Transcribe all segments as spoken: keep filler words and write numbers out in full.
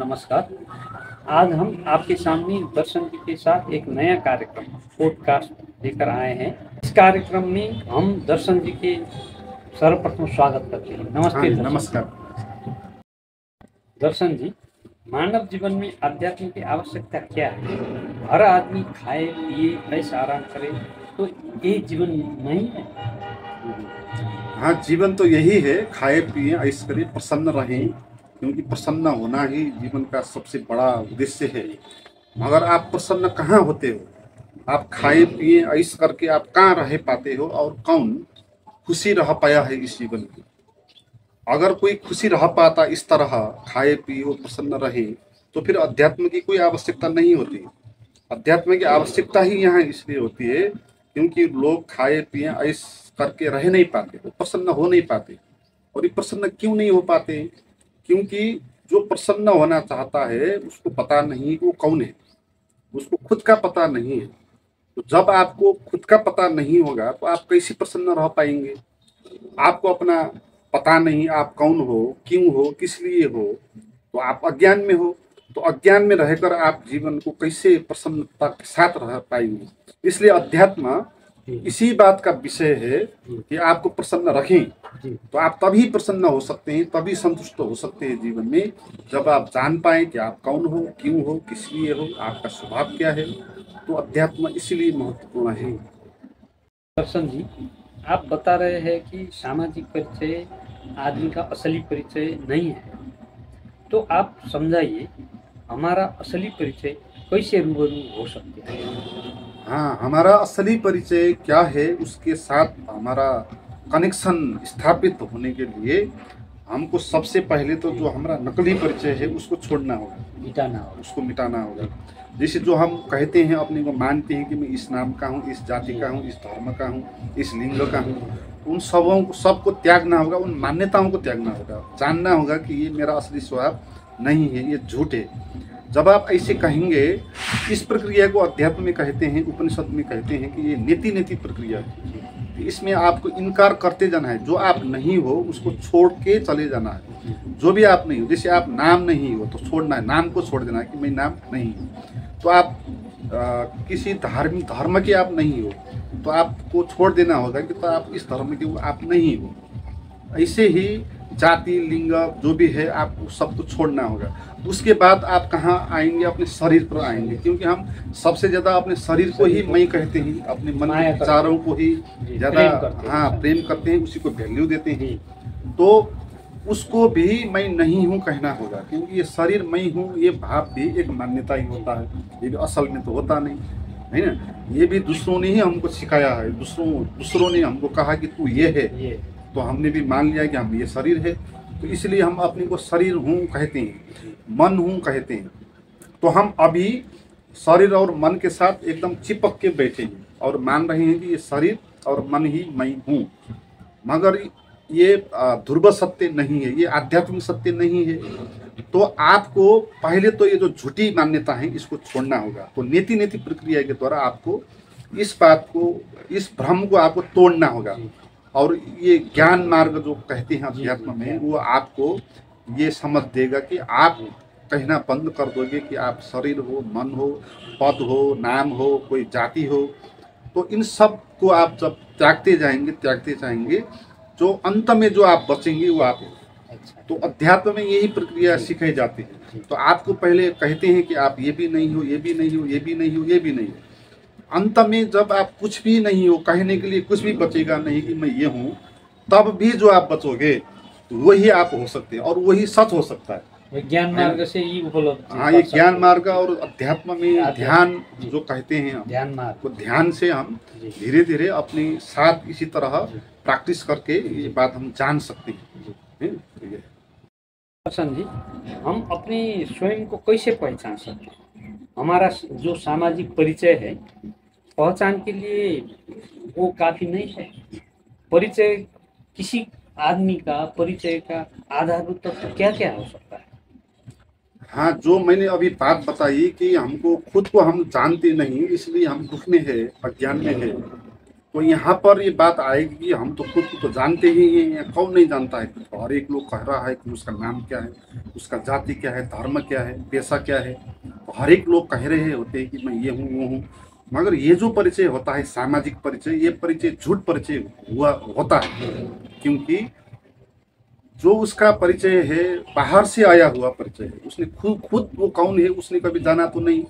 नमस्कार, आज हम आपके सामने दर्शन जी के साथ एक नया कार्यक्रम पॉडकास्ट लेकर आए हैं। इस कार्यक्रम में हम दर्शन जी के सर्वप्रथम स्वागत करते हैं। नमस्ते, नमस्कार। दर्शन जी, मानव जीवन में अध्यात्म की आवश्यकता क्या है? हर आदमी खाए पिए पैसा आराम करे तो ये जीवन नहीं है। हाँ, जीवन तो यही है, खाए पिए ऐश करे, प्रसन्न रहे, क्योंकि प्रसन्न होना ही जीवन का सबसे बड़ा उद्देश्य है। मगर आप प्रसन्न कहाँ होते हो? आप खाए पिए ऐश करके आप कहाँ रह पाते हो और कौन खुशी रह पाया है इस जीवन में? अगर कोई खुशी रह पाता इस तरह खाए पिए और प्रसन्न रहे तो फिर अध्यात्म की कोई आवश्यकता नहीं होती। अध्यात्म की आवश्यकता ही यहाँ इसलिए होती है क्योंकि लोग खाए पिए ऐश करके रह नहीं पाते, वो प्रसन्न हो नहीं पाते। और ये प्रसन्न क्यों नहीं हो पाते? क्योंकि जो प्रसन्न होना चाहता है उसको पता नहीं वो कौन है, उसको खुद का पता नहीं है। तो जब आपको खुद का पता नहीं होगा तो आप कैसे प्रसन्न रह पाएंगे? आपको अपना पता नहीं, आप कौन हो, क्यों हो, किस लिए हो, तो आप अज्ञान में हो। तो अज्ञान में रहकर आप जीवन को कैसे प्रसन्नता के साथ रह पाएंगे? इसलिए अध्यात्म इसी बात का विषय है कि आपको प्रसन्न रखें, तो आप तभी प्रसन्न हो सकते हैं, तभी संतुष्ट हो सकते हैं जीवन में, जब आप जान पाएं कि आप कौन हो, क्यों हो, किस लिए हो, आपका स्वभाव क्या है। तो अध्यात्म इसलिए महत्वपूर्ण है। दर्शन जी, आप बता रहे हैं कि सामाजिक परिचय आदमी का असली परिचय नहीं है, तो आप समझाइए हमारा असली परिचय कैसे रूबरू हो सकते हैं? हाँ, हमारा असली परिचय क्या है उसके साथ हमारा कनेक्शन स्थापित होने के लिए हमको सबसे पहले तो जो हमारा नकली परिचय है उसको छोड़ना होगा, मिटाना होगा, उसको मिटाना होगा। जैसे जो हम कहते हैं, अपने को मानते हैं कि मैं इस नाम का हूँ, इस जाति का हूँ, इस धर्म का हूँ, इस लिंग का हूँ, उन सबों को सबको त्यागना होगा, उन मान्यताओं को त्यागना होगा। जानना होगा कि ये मेरा असली स्वभाव नहीं है, ये झूठ है। जब आप ऐसे कहेंगे, इस प्रक्रिया को अध्यात्म में कहते हैं, उपनिषद में कहते हैं कि ये नेति नेति प्रक्रिया है। इसमें आपको इनकार करते जाना है, जो आप नहीं हो उसको छोड़ के चले जाना है, जो भी आप नहीं हो। जैसे आप नाम नहीं हो तो छोड़ना है, नाम को छोड़ देना है कि मैं नाम नहीं हूँ। तो आप आ, किसी धार्मिक धर्म के आप नहीं हो तो आपको छोड़ देना होगा कि तो आप इस धर्म के आप नहीं हो। ऐसे ही जाति, लिंग, जो भी है, आपको सबको छोड़ना होगा। उसके बाद आप कहाँ आएंगे? अपने शरीर पर आएंगे, क्योंकि हम सबसे ज़्यादा अपने शरीर को ही मैं कहते हैं, अपने मन के विचारों को ही ज़्यादा हाँ प्रेम करते हैं, उसी को वैल्यू देते हैं। तो उसको भी मैं नहीं हूँ कहना होगा, क्योंकि ये शरीर मैं हूँ ये भाव भी एक मान्यता ही होता है, ये भी असल में तो होता नहीं है ना। ये भी दूसरों ने ही हमको सिखाया है, दूसरों दूसरों ने हमको कहा कि तू ये है, तो हमने भी मान लिया कि हम ये शरीर है। तो इसलिए हम अपने को शरीर हूँ कहते हैं, मन हूँ कहते हैं। तो हम अभी शरीर और मन के साथ एकदम चिपक के बैठे हैं और मान रहे हैं कि ये शरीर और मन ही मैं हूँ। मगर ये ध्रुव सत्य नहीं है, ये आध्यात्मिक सत्य नहीं है। तो आपको पहले तो ये जो झूठी मान्यता है इसको छोड़ना होगा। तो नेति नेति प्रक्रिया के द्वारा आपको इस बात को, इस भ्रम को आपको तोड़ना होगा। और ये ज्ञान मार्ग जो कहते हैं अध्यात्म में, वो आपको ये समझ देगा कि आप कहना बंद कर दोगे कि आप शरीर हो, मन हो, पद हो, नाम हो, कोई जाति हो। तो इन सब को आप जब त्यागते जाएंगे त्यागते जाएंगे जो अंत में जो आप बचेंगे वो आप हो। तो अध्यात्म में यही प्रक्रिया सिखाई जाती है। तो आपको पहले कहते हैं कि आप ये भी नहीं हो, ये भी नहीं हो, ये भी नहीं हो, ये भी नहीं हो। अंत में जब आप कुछ भी नहीं हो, कहने के लिए कुछ भी बचेगा नहीं कि मैं ये हूँ, तब भी जो आप बचोगे तो वही आप हो सकते हैं और वही सच हो सकता है। ज्ञान मार्ग से ये उपलब्ध हाँ ये ज्ञान मार्ग और अध्यात्म में ध्यान जो कहते हैं हम, ध्यान मार्ग को ध्यान से हम धीरे धीरे अपने साथ इसी तरह प्रैक्टिस करके ये बात हम जान सकते हैं। दर्शन जी, हम अपने स्वयं को कैसे पहचान सकते हैं? हमारा जो सामाजिक परिचय है, पहचान के लिए वो काफ़ी नहीं है। परिचय, किसी आदमी का परिचय का आधारभूत तत्व क्या क्या हो सकता है? हाँ, जो मैंने अभी बात बताई कि हमको खुद को हम जानते नहीं, इसलिए हम दुख में है, अज्ञान में है। तो यहाँ पर ये बात आएगी, हम तो खुद तो जानते ही हैं, कौन नहीं जानता है। तो हर एक लोग कह रहा है कि उसका नाम क्या है, उसका जाति क्या है, धर्म क्या है, पेशा क्या है, तो हर एक लोग कह रहे होते हैं कि मैं ये हूँ वो हूँ। मगर ये जो परिचय होता है सामाजिक परिचय, ये परिचय झूठ परिचय हुआ होता है, क्योंकि जो उसका परिचय है बाहर से आया हुआ परिचय है, उसने खुद खुद वो कौन है उसने कभी जाना तो नहीं।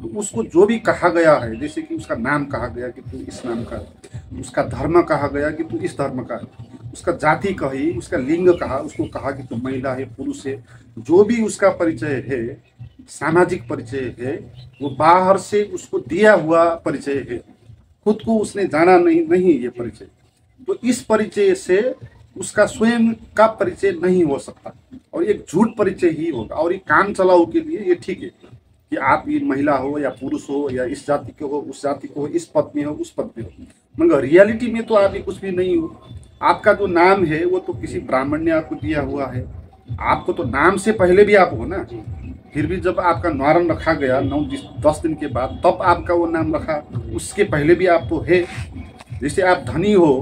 तो उसको जो भी कहा गया है, जैसे कि उसका नाम कहा गया कि तू इस नाम का, उसका धर्म कहा गया कि तू इस धर्म का, उसका जाति कही, उसका लिंग कहा, उसको कहा कि तू महिला है पुरुष है, जो भी उसका परिचय है सामाजिक परिचय है वो बाहर से उसको दिया हुआ परिचय है, खुद को उसने जाना नहीं नहीं ये परिचय। तो इस परिचय से उसका स्वयं का परिचय नहीं हो सकता और एक झूठ परिचय ही होगा। और ये काम चलाओ के लिए ये ठीक है कि आप ये महिला हो या पुरुष हो या इस जाति के हो उस जाति के हो, इस पद में हो उस पद में हो, मगर रियलिटी में तो आप ये कुछ भी नहीं हो। आपका जो नाम है वो तो किसी ब्राह्मण ने आपको दिया हुआ है, आपको तो नाम से पहले भी आप हो ना। फिर भी जब आपका नाम रखा गया नौ दस दिन के बाद तब आपका वो नाम रखा, उसके पहले भी आप तो है। जैसे आप धनी हो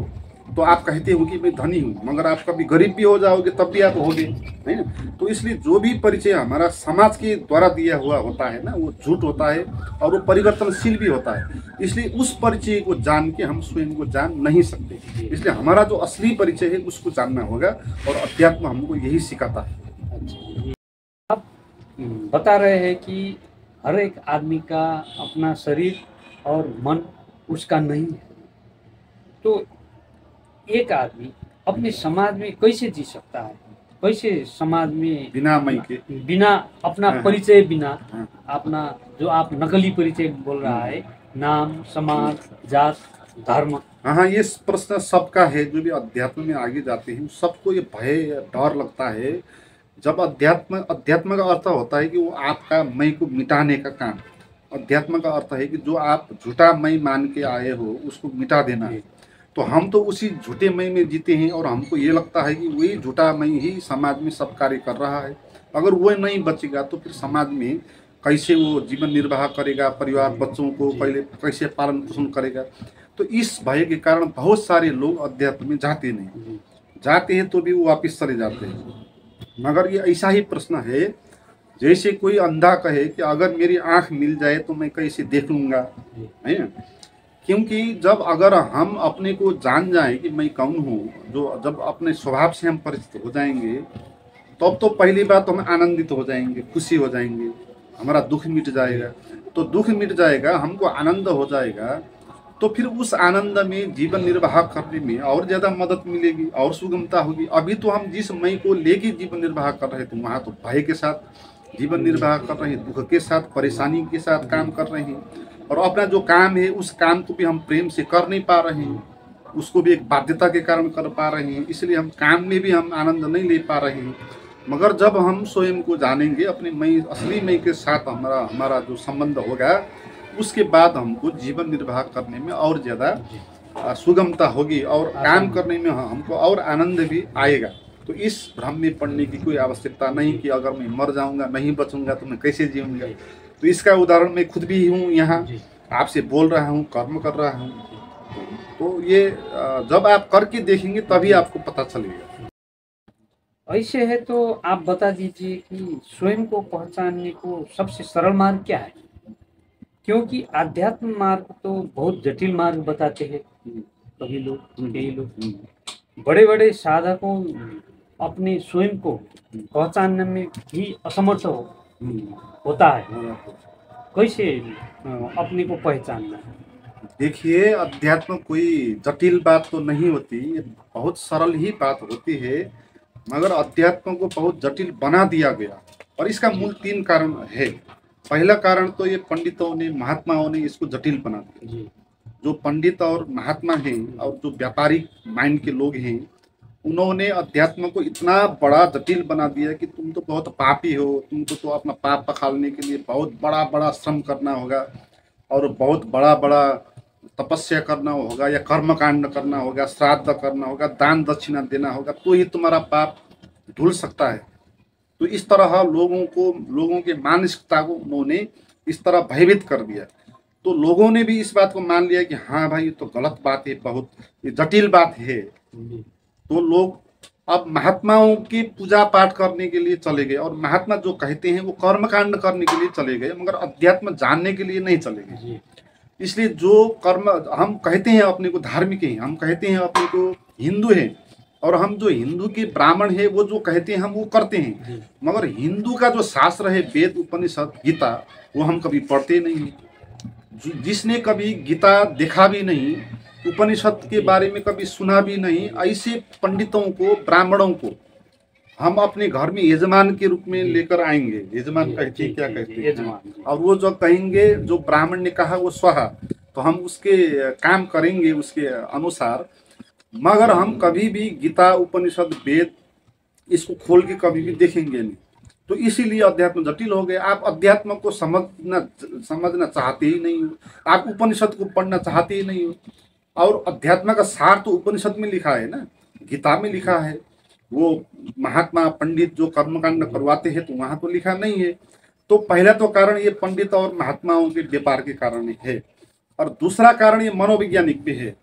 तो आप कहते हो कि मैं धनी हूँ, मगर आप कभी गरीब भी हो जाओगे तब भी आप होगे, है ना। तो इसलिए जो भी परिचय हमारा समाज के द्वारा दिया हुआ होता है ना वो झूठ होता है और वो परिवर्तनशील भी होता है। इसलिए उस परिचय को जान के हम स्वयं को जान नहीं सकते, इसलिए हमारा जो असली परिचय है उसको जानना होगा और अध्यात्म हमको यही सिखाता है। आप बता रहे हैं कि हर एक आदमी का अपना शरीर और मन उसका नहीं है, तो एक आदमी अपने समाज में कैसे जी सकता है, कैसे समाज में बिना के, बिना अपना परिचय, बिना अपना जो आप नकली परिचय बोल रहा है, नाम समाज जात धर्म। हाँ, ये प्रश्न सबका है, जो भी अध्यात्म में आगे जाते हैं सबको ये भय डर लगता है। जब अध्यात्म अध्यात्म का अर्थ होता है कि वो आपका मैं को मिटाने का काम, अध्यात्म का अर्थ है कि जो आप झूठा मैं मान के आए हो उसको मिटा देना है। तो हम तो उसी झूठे मई में जीते हैं और हमको ये लगता है कि वही झूठा मई ही समाज में सब कार्य कर रहा है। अगर वो नहीं बचेगा तो फिर समाज में कैसे वो जीवन निर्वाह करेगा, परिवार बच्चों को पहले कैसे पालन पोषण करेगा। तो इस भय के कारण बहुत सारे लोग अध्यात्म में जाते नहीं, जाते हैं तो भी वो वापिस चले जाते हैं। मगर ये ऐसा ही प्रश्न है जैसे कोई अंधा कहे कि अगर मेरी आँख मिल जाए तो मैं कैसे देख लूँगा, है ना। क्योंकि जब अगर हम अपने को जान जाएं कि मैं कौन हूँ, जो जब अपने स्वभाव से हम परिचित हो जाएंगे तब तो, तो पहली बात तो हम आनंदित हो जाएंगे, खुशी हो जाएंगे, हमारा दुख मिट जाएगा। तो दुख मिट जाएगा, हमको आनंद हो जाएगा, तो फिर उस आनंद में जीवन निर्वाह करने में और ज़्यादा मदद मिलेगी और सुगमता होगी। अभी तो हम जिस मैं को लेके जीवन निर्वाह कर रहे थे वहाँ तो भय के साथ जीवन निर्वाह कर रहे हैं, दुख के साथ परेशानी के साथ काम कर रहे हैं और अपना जो काम है उस काम को भी हम प्रेम से कर नहीं पा रहे हैं, उसको भी एक बाध्यता के कारण कर पा रहे हैं, इसलिए हम काम में भी हम आनंद नहीं ले पा रहे हैं। मगर जब हम स्वयं को जानेंगे, अपने मैं असली मैं के साथ हमारा हमारा जो संबंध होगा, उसके बाद हमको जीवन निर्वाह करने में और ज़्यादा सुगमता होगी और काम करने में हमको और आनंद भी आएगा। तो इस भ्रम में पड़ने की कोई आवश्यकता नहीं कि अगर मैं मर जाऊँगा नहीं बचूँगा तो मैं कैसे जीऊँगा। तो इसका उदाहरण मैं खुद भी हूँ, यहाँ आपसे बोल रहा हूँ, कर्म कर रहा हूँ। तो ये जब आप करके देखेंगे तभी आपको पता चलेगा। ऐसे है तो आप बता दीजिए कि स्वयं को पहचानने को सबसे सरल मार्ग क्या है, क्योंकि आध्यात्म मार्ग तो बहुत जटिल मार्ग बताते हैं कभी लोग, कई लोग। बड़े बड़े साधकों अपने स्वयं को पहचानने में भी असमर्थ हो होता है, कैसे अपने को पहचानना है? देखिए, अध्यात्म कोई जटिल बात तो नहीं होती, बहुत सरल ही बात होती है, मगर अध्यात्म को बहुत जटिल बना दिया गया और इसका मूल तीन कारण है। पहला कारण तो ये पंडितों ने, महात्माओं ने इसको जटिल बना दिया। जो पंडित और महात्मा हैं और जो व्यापारिक माइंड के लोग हैं, उन्होंने अध्यात्म को इतना बड़ा जटिल बना दिया कि तुम तो बहुत पापी हो, तुमको तो अपना पाप पखालने के लिए बहुत बड़ा बड़ा श्रम करना होगा और बहुत बड़ा बड़ा तपस्या करना होगा या कर्मकांड करना होगा, श्राद्ध करना होगा, दान दक्षिणा देना होगा, तो ही तुम्हारा पाप धुल सकता है। तो इस तरह लोगों को, लोगों के मानसिकता को उन्होंने इस तरह भयभीत कर दिया। तो लोगों ने भी इस बात को मान लिया कि हाँ भाई ये तो गलत बात है, बहुत जटिल बात है। तो लोग अब महात्माओं की पूजा पाठ करने के लिए चले गए, और महात्मा जो कहते हैं वो कर्मकांड करने के लिए चले गए, मगर अध्यात्म जानने के लिए नहीं चले गए। इसलिए जो कर्म हम कहते हैं अपने को धार्मिक हैं, हम कहते हैं अपने को हिंदू हैं, और हम जो हिंदू के ब्राह्मण है वो जो कहते हैं हम वो करते हैं, मगर हिंदू का जो शास्त्र है वेद उपनिषद गीता वो हम कभी पढ़ते नहीं। जिसने कभी गीता देखा भी नहीं, उपनिषद के बारे में कभी सुना भी नहीं, ऐसे पंडितों को ब्राह्मणों को हम अपने घर में यजमान के रूप में लेकर आएंगे। यजमान कहते हैं क्या कहते हैं, और वो जो कहेंगे जो ब्राह्मण ने कहा वो स्वाहा, तो हम उसके काम करेंगे उसके अनुसार, मगर हम कभी भी गीता उपनिषद वेद इसको खोल के कभी भी देखेंगे नहीं। तो इसीलिए अध्यात्म जटिल हो गए। आप अध्यात्म को समझना समझना चाहते ही नहीं हो, आप उपनिषद को पढ़ना चाहते ही नहीं हो, और अध्यात्म का सार तो उपनिषद में लिखा है ना, गीता में लिखा है। वो महात्मा पंडित जो कर्मकांड करवाते हैं तो वहाँ तो लिखा नहीं है। तो पहला तो कारण ये पंडित और महात्माओं के व्यापार के कारण है, और दूसरा कारण ये मनोवैज्ञानिक भी है,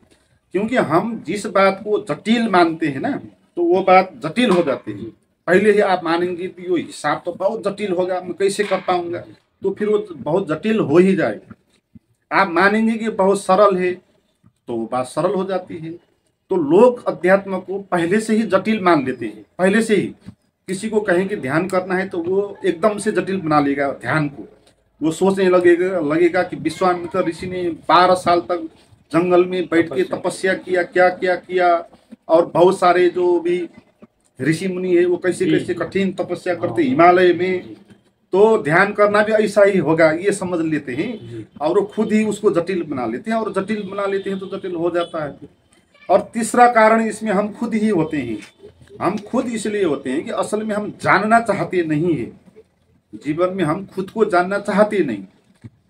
क्योंकि हम जिस बात को जटिल मानते हैं ना तो वो बात जटिल हो जाती है। पहले ही आप मानेंगे कि ये हिसाब तो बहुत जटिल होगा, मैं कैसे कर पाऊंगा, तो फिर वो बहुत जटिल हो ही जाएगा। आप मानेंगे कि बहुत सरल है तो वो बात सरल हो जाती है। तो लोग अध्यात्म को पहले से ही जटिल मान लेते हैं, पहले से ही। किसी को कहें कि ध्यान करना है तो वो एकदम से जटिल बना लेगा ध्यान को। वो सोचने लगेगा लगेगा कि विश्वामित्र ऋषि ने बारह साल तक जंगल में बैठ के तपस्या किया, क्या क्या किया, और बहुत सारे जो भी ऋषि मुनि है वो कैसे कैसे कठिन तपस्या करते हिमालय में। तो ध्यान करना भी ऐसा ही होगा ये समझ लेते हैं, और वो खुद ही उसको जटिल बना लेते हैं, और जटिल बना लेते हैं तो जटिल हो जाता है। और तीसरा कारण इसमें हम खुद ही होते हैं। हम खुद इसलिए होते हैं कि असल में हम जानना चाहते नहीं है, जीवन में हम खुद को जानना चाहते नहीं,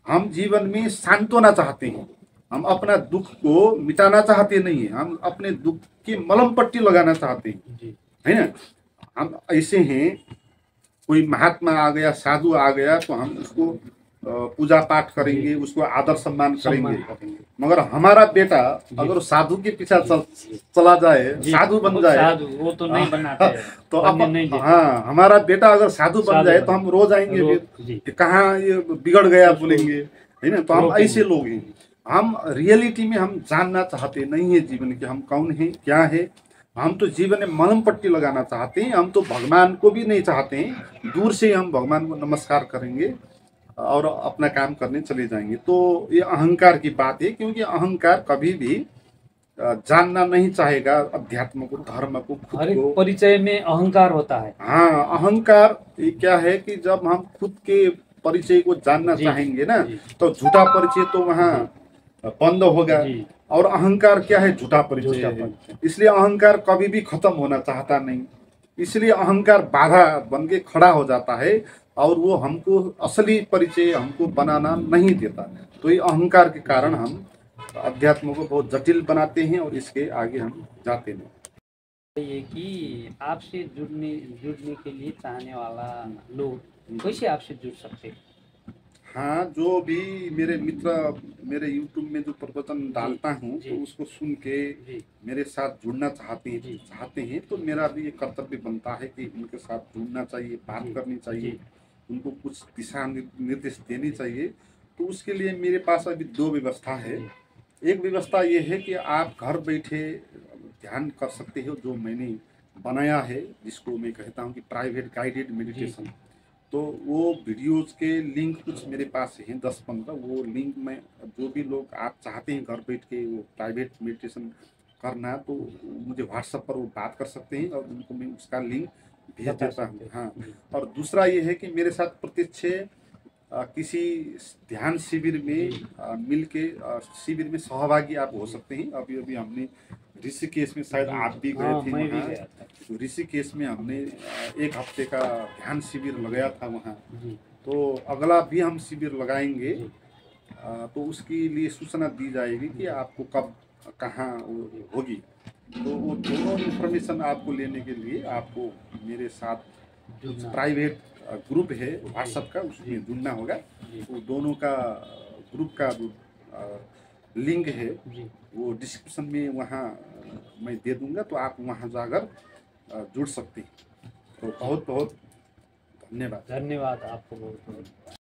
हम जीवन में शांत होना चाहते हैं, हम अपना दुख को मिटाना चाहते नहीं है, हम अपने दुख की मलम पट्टी लगाना चाहते हैं, है ना। हम ऐसे हैं, कोई महात्मा आ गया साधु आ गया तो हम उसको पूजा पाठ करेंगे, उसको आदर सम्मान करेंगे, मगर हमारा बेटा अगर साधु के पीछा चला जाए, साधु बन जाए, वो तो नहीं बनाते तो अब हाँ हमारा बेटा अगर साधु बन जाए तो हम रोज आएंगे, कहाँ ये बिगड़ गया बोलेंगे, है ना। तो हम ऐसे लोग हैं, हम रियलिटी में हम जानना चाहते नहीं है जीवन के हम कौन हैं क्या है। हम तो जीवन में मलम पट्टी लगाना चाहते हैं, हम तो भगवान को भी नहीं चाहते हैं, दूर से हम भगवान को नमस्कार करेंगे और अपना काम करने चले जाएंगे। तो ये अहंकार की बात है, क्योंकि अहंकार कभी भी जानना नहीं चाहेगा अध्यात्म को, धर्म को, खुद को। परिचय में अहंकार होता है। हाँ, अहंकार ये क्या है कि जब हम खुद के परिचय को जानना चाहेंगे ना तो झूठा परिचय तो वहाँ बंद होगा, और अहंकार क्या है, झूठा परिचय है। इसलिए अहंकार कभी भी खत्म होना चाहता नहीं, इसलिए अहंकार बाधा बन के खड़ा हो जाता है, और वो हमको असली परिचय हमको बनाना नहीं देता। तो ये अहंकार के कारण हम अध्यात्म को बहुत जटिल बनाते हैं, और इसके आगे हम जाते हैं। ये कि आपसे जुड़ने जुड़ने के लिए चाहने वाला लोग कैसे आपसे जुड़ सकते हैं? हाँ, जो भी मेरे मित्र मेरे यूट्यूब में जो प्रवचन डालता हूँ तो उसको सुन के मेरे साथ जुड़ना चाहते हैं चाहते हैं तो मेरा भी ये कर्तव्य बनता है कि उनके साथ जुड़ना चाहिए, बात करनी चाहिए, उनको कुछ दिशा निर्देश देनी चाहिए। तो उसके लिए मेरे पास अभी दो व्यवस्था है। एक व्यवस्था ये है कि आप घर बैठे ध्यान कर सकते हो, जो मैंने बनाया है जिसको मैं कहता हूँ कि प्राइवेट गाइडेड मेडिटेशन। तो वो वीडियोस के लिंक कुछ मेरे पास हैं दस पंद्रह, वो लिंक में जो भी लोग आप चाहते हैं घर बैठ के वो प्राइवेट मेडिटेशन करना तो मुझे व्हाट्सएप पर वो बात कर सकते हैं, और उनको मैं उसका लिंक भेज देता हूँ। हाँ, और दूसरा ये है कि मेरे साथ प्रत्यक्ष किसी ध्यान शिविर में मिल के शिविर में सहभागी आप हो सकते हैं। अभी अभी हमने ऋषिकेश में, शायद आप भी गए थे वहाँ, तो ऋषिकेश में हमने एक हफ्ते का ध्यान शिविर लगाया था वहाँ। तो अगला भी हम शिविर लगाएंगे, तो उसके लिए सूचना दी जाएगी कि आपको कब कहाँ होगी। तो वो दोनों इन्फॉर्मेशन आपको लेने के लिए आपको मेरे साथ प्राइवेट ग्रुप है व्हाट्सएप का, उसमें जुड़ना होगा। वो दोनों का ग्रुप का लिंक है वो डिस्क्रिप्शन में वहाँ मैं दे दूँगा, तो आप वहाँ जाकर जुड़ सकते हैं। तो बहुत बहुत धन्यवाद, धन्यवाद आपको बहुत बहुत।